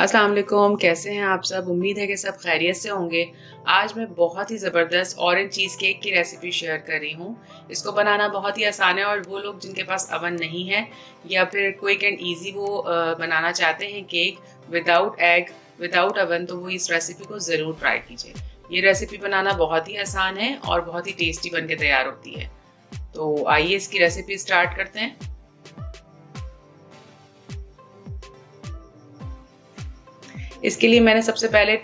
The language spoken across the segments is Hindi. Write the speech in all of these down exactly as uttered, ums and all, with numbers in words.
अस्सलाम वालेकुम, कैसे हैं आप सब। उम्मीद है कि सब खैरियत से होंगे। आज मैं बहुत ही ज़बरदस्त ऑरेंज चीज़ केक की रेसिपी शेयर कर रही हूँ। इसको बनाना बहुत ही आसान है और वो लोग जिनके पास अवन नहीं है या फिर क्विक एंड इजी वो बनाना चाहते हैं cake without egg without oven, तो वो इस रेसिपी को ज़रूर ट्राई कीजिए। ये रेसिपी बनाना बहुत ही आसान है और बहुत ही टेस्टी बन के तैयार होती है। तो आइए इसकी रेसिपी स्टार्ट करते हैं। इसके लिए मैंने सबसे पहले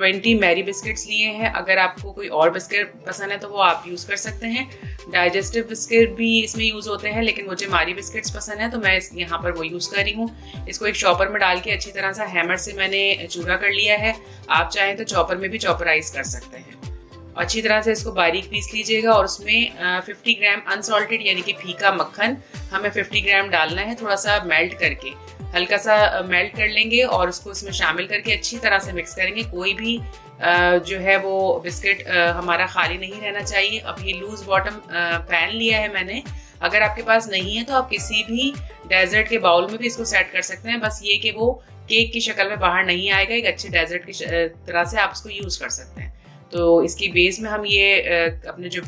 बीस मैरी बिस्किट्स लिए हैं। अगर आपको कोई और बिस्किट पसंद है तो वो आप यूज़ कर सकते हैं। डाइजेस्टिव बिस्किट भी इसमें यूज़ होते हैं, लेकिन मुझे मारी बिस्किट्स पसंद है तो मैं यहाँ पर वो यूज़ कर रही हूँ। इसको एक चॉपर में डाल के अच्छी तरह से हैमर से मैंने चूरा कर लिया है। आप चाहें तो चॉपर में भी चॉपराइज कर सकते हैं। अच्छी तरह से इसको बारीक पीस लीजिएगा और उसमें पचास ग्राम अनसॉल्टेड यानी कि फीका मक्खन हमें पचास ग्राम डालना है। थोड़ा सा मेल्ट करके, हल्का सा मेल्ट कर लेंगे और उसको इसमें शामिल करके अच्छी तरह से मिक्स करेंगे। कोई भी जो है वो बिस्किट हमारा खाली नहीं रहना चाहिए। अब ये लूज बॉटम पैन लिया है मैंने। अगर आपके पास नहीं है तो आप किसी भी डेजर्ट के बाउल में भी इसको सेट कर सकते हैं। बस ये कि वो केक की शक्ल में बाहर नहीं आएगा। एक अच्छे डेजर्ट की तरह से आप इसको यूज़ कर सकते हैं। तो इसकी बेस में हम ये अपने जो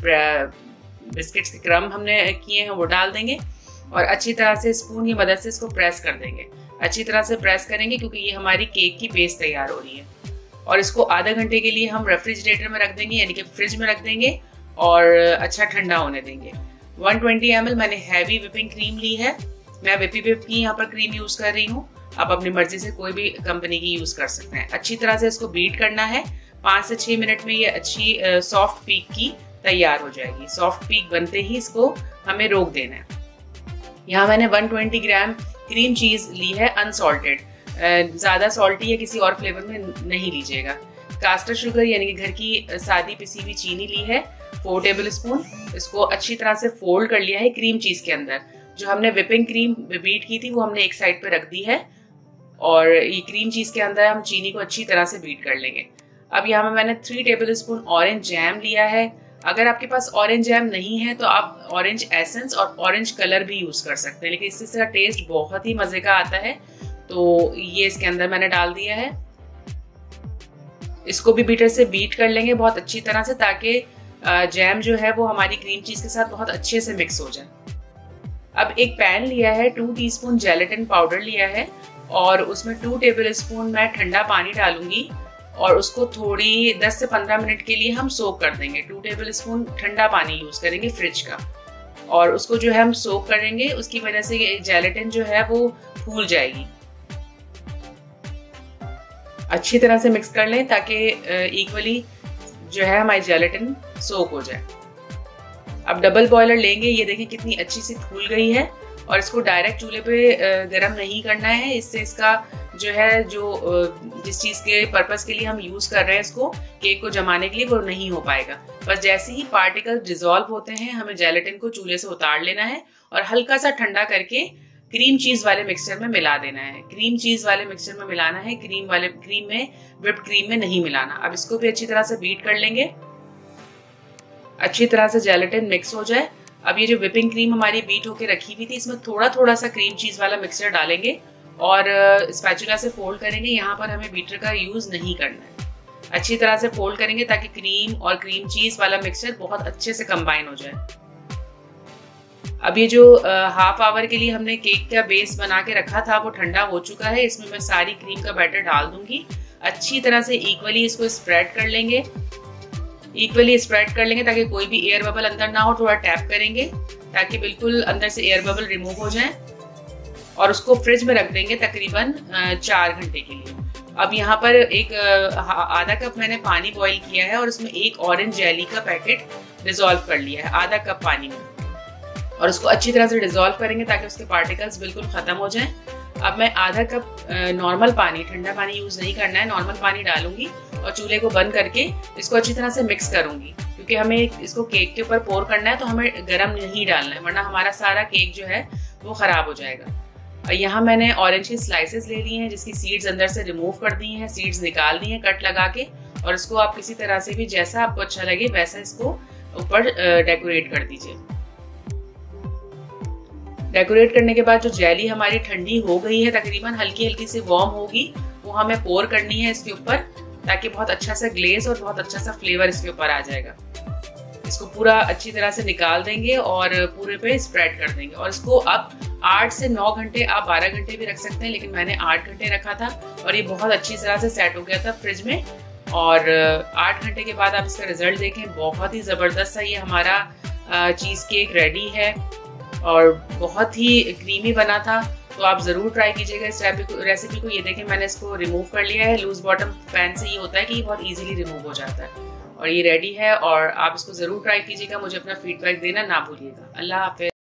बिस्किट्स के क्रम हमने किए हैं वो डाल देंगे और अच्छी तरह से स्पून की मदद से इसको प्रेस कर देंगे। अच्छी तरह से प्रेस करेंगे क्योंकि ये हमारी केक की बेस तैयार हो रही है। और इसको आधा घंटे के लिए हम रेफ्रिजरेटर में रख देंगे यानी कि फ्रिज में रख देंगे और अच्छा ठंडा होने देंगे। एक सौ बीस एम एल मैंने हैवी विपिंग क्रीम ली है। मैं विपी विप की यहाँ पर क्रीम यूज़ कर रही हूँ। आप अपनी मर्जी से कोई भी कंपनी की यूज़ कर सकते हैं। अच्छी तरह से इसको बीट करना है। पाँच से छः मिनट में ये अच्छी सॉफ्ट पीक की तैयार हो जाएगी। सॉफ्ट पीक बनते ही इसको हमें रोक देना है। यहाँ मैंने एक सौ बीस ग्राम क्रीम चीज़ ली है अनसॉल्टेड। ज़्यादा सॉल्टी या किसी और फ्लेवर में नहीं लीजिएगा। कास्टर शुगर यानी कि घर की सादी पिसी हुई चीनी ली है फोर टेबल स्पून। इसको अच्छी तरह से फोल्ड कर लिया है क्रीम चीज़ के अंदर। जो हमने विपिंग क्रीम बीट की थी वो हमने एक साइड पर रख दी है और ये क्रीम चीज़ के अंदर हम चीनी को अच्छी तरह से बीट कर लेंगे। अब यहाँ में मैंने three tablespoon orange jam लिया है। अगर आपके पास ऑरेंज जैम नहीं है तो आप ऑरेंज एसेंस और ऑरेंज कलर भी यूज़ कर सकते हैं, लेकिन इससे इसका टेस्ट बहुत ही मज़े का आता है। तो ये इसके अंदर मैंने डाल दिया है। इसको भी बीटर से बीट कर लेंगे बहुत अच्छी तरह से, ताकि जैम जो है वो हमारी क्रीम चीज़ के साथ बहुत अच्छे से मिक्स हो जाए। अब एक पैन लिया है, टू टीस्पून जेलेटिन पाउडर लिया है और उसमें टू टेबल स्पून मैं ठंडा पानी डालूंगी और उसको थोड़ी दस से पंद्रह मिनट के लिए हम सोक कर देंगे। टू टेबल स्पून ठंडा पानी यूज़ करेंगे फ्रिज का और उसको जो है हम सोक करेंगे। उसकी वजह से ये जेलेटिन जो है वो फूल जाएगी। अच्छी तरह से मिक्स कर लें ताकि इक्वली जो है हमारी जेलेटिन सोक हो जाए। अब डबल बॉयलर लेंगे। ये देखें कितनी अच्छी सी फूल गई है और इसको डायरेक्ट चूल्हे पे गरम नहीं करना है। इससे इसका जो है जो जिस चीज़ के पर्पज़ के लिए हम यूज़ कर रहे हैं इसको केक को जमाने के लिए वो नहीं हो पाएगा। बस जैसे ही पार्टिकल डिज़ोल्व होते हैं हमें जेलेटिन को चूल्हे से उतार लेना है और हल्का सा ठंडा करके क्रीम चीज़ वाले मिक्सचर में मिला देना है। क्रीम चीज़ वाले मिक्सचर में मिलाना है, क्रीम वाले क्रीम में व्हिप्ड क्रीम में नहीं मिलाना। अब इसको भी अच्छी तरह से बीट कर लेंगे। अच्छी तरह से जेलेटिन मिक्स हो जाए। अब ये जो व्हिपिंग क्रीम हमारी बीट होके रखी हुई थी इसमें थोड़ा थोड़ा सा क्रीम चीज़ वाला मिक्सचर डालेंगे और स्पैचुला से फोल्ड करेंगे। यहाँ पर हमें बीटर का यूज़ नहीं करना है। अच्छी तरह से फोल्ड करेंगे ताकि क्रीम और क्रीम चीज़ वाला मिक्सचर बहुत अच्छे से कंबाइन हो जाए। अब ये जो हाफ आवर के लिए हमने केक का बेस बना के रखा था वो ठंडा हो चुका है। इसमें मैं सारी क्रीम का बैटर डाल दूंगी। अच्छी तरह से इक्वली इसको स्प्रेड कर लेंगे इक्वली स्प्रेड कर लेंगे ताकि कोई भी एयर बबल अंदर ना हो। थोड़ा टैप करेंगे ताकि बिल्कुल अंदर से एयर बबल रिमूव हो जाए और उसको फ्रिज में रख देंगे तकरीबन चार घंटे के लिए। अब यहाँ पर एक आधा कप मैंने पानी बॉईल किया है और उसमें एक ऑरेंज जेली का पैकेट डिसॉल्व कर लिया है आधा कप पानी में और उसको अच्छी तरह से डिसॉल्व करेंगे ताकि उसके पार्टिकल्स बिल्कुल ख़त्म हो जाएं। अब मैं आधा कप नॉर्मल पानी, ठंडा पानी यूज़ नहीं करना है, नॉर्मल पानी डालूंगी और चूल्हे को बंद करके इसको अच्छी तरह से मिक्स करूँगी क्योंकि हमें इसको केक के ऊपर पोर करना है तो हमें गर्म नहीं डालना है वरना हमारा सारा केक जो है वो ख़राब हो जाएगा। यहाँ मैंने ऑरेंज की स्लाइसेस ले ली हैं जिसकी सीड्स अंदर से रिमूव कर दी हैं, सीड्स निकाल दी हैं कट लगा के और इसको आप किसी तरह से भी जैसा आपको अच्छा लगे वैसा इसको ऊपर डेकोरेट कर दीजिए। डेकोरेट करने के बाद जो जेली हमारी ठंडी हो गई है तकरीबन हल्की हल्की से वार्म होगी वो हमें पोर करनी है इसके ऊपर, ताकि बहुत अच्छा सा ग्लेज और बहुत अच्छा सा फ्लेवर इसके ऊपर आ जाएगा। इसको पूरा अच्छी तरह से निकाल देंगे और पूरे पे स्प्रेड कर देंगे। और इसको आप आठ से नौ घंटे, आप बारह घंटे भी रख सकते हैं, लेकिन मैंने आठ घंटे रखा था और ये बहुत अच्छी तरह से सेट हो गया था फ्रिज में। और आठ घंटे के बाद आप इसका रिजल्ट देखें, बहुत ही ज़बरदस्त है ये हमारा चीज़ केक रेडी है और बहुत ही क्रीमी बना था। तो आप ज़रूर ट्राई कीजिएगा इस रेसिपी को। ये देखें, मैंने इसको रिमूव कर लिया है। लूज़ बॉटम पैन से ये होता है कि बहुत ईजिली रिमूव हो जाता है। और ये रेडी है और आप इसको ज़रूर ट्राई कीजिएगा। मुझे अपना फीडबैक देना ना भूलिएगा। अल्लाह हाफ़िज़।